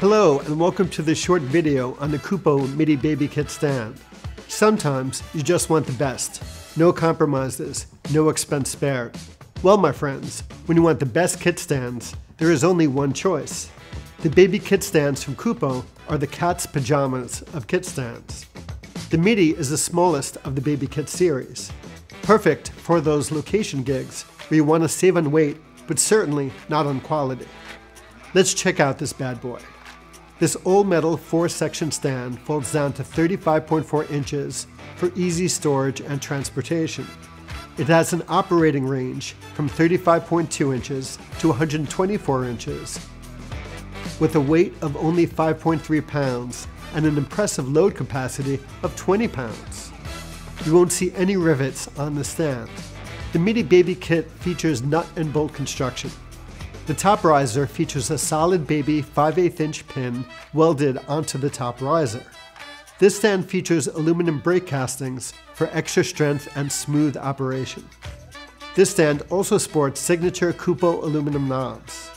Hello and welcome to this short video on the Kupo Midi-Baby Kit Stand. Sometimes you just want the best. No compromises, no expense spared. Well my friends, when you want the best kit stands, there is only one choice. The baby kit stands from Kupo are the cat's pajamas of kit stands. The Midi is the smallest of the baby kit series. Perfect for those location gigs where you want to save on weight, but certainly not on quality. Let's check out this bad boy. This old metal 4-section stand folds down to 35.4 inches for easy storage and transportation. It has an operating range from 35.2 inches to 124 inches. With a weight of only 5.3 pounds and an impressive load capacity of 20 pounds. You won't see any rivets on the stand. The Midi-Baby Kit features nut and bolt construction. The top riser features a solid baby 5/8 inch pin welded onto the top riser. This stand features aluminum brake castings for extra strength and smooth operation. This stand also sports signature Kupo aluminum knobs.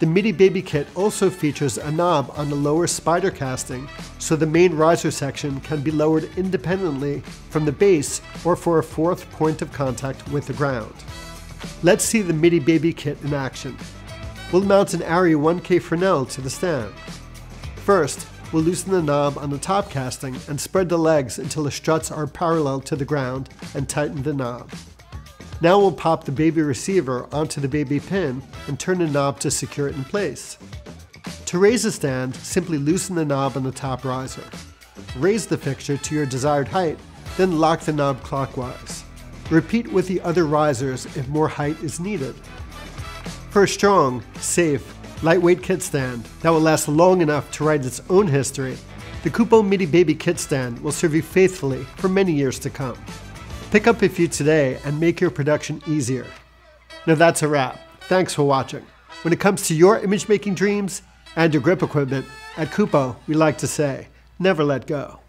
The Midi-Baby Kit also features a knob on the lower spider casting so the main riser section can be lowered independently from the base or for a fourth point of contact with the ground. Let's see the Midi-Baby Kit in action. We'll mount an ARRI 1K Fresnel to the stand. First, we'll loosen the knob on the top casting and spread the legs until the struts are parallel to the ground and tighten the knob. Now we'll pop the baby receiver onto the baby pin and turn the knob to secure it in place. To raise the stand, simply loosen the knob on the top riser. Raise the fixture to your desired height, then lock the knob clockwise. Repeat with the other risers if more height is needed. For a strong, safe, lightweight kit stand that will last long enough to write its own history, the Kupo Midi-Baby Kit Stand will serve you faithfully for many years to come. Pick up a few today and make your production easier. Now that's a wrap. Thanks for watching. When it comes to your image making dreams and your grip equipment, at Kupo we like to say, never let go.